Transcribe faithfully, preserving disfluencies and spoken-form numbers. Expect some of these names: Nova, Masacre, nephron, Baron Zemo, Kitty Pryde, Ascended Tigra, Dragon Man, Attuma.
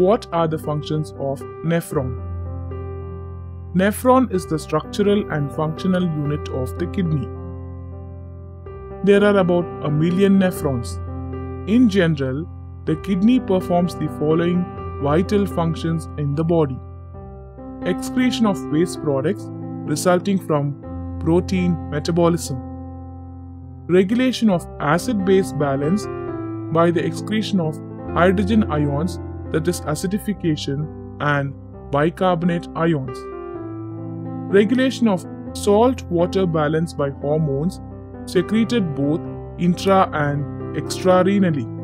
What are the functions of nephron? Nephron is the structural and functional unit of the kidney. There are about a million nephrons. In general, the kidney performs the following vital functions in the body: excretion of waste products resulting from protein metabolism, regulation of acid-base balance by the excretion of hydrogen ions, that is acidification, and bicarbonate ions, regulation of salt-water balance by hormones secreted both intra and extrarenally.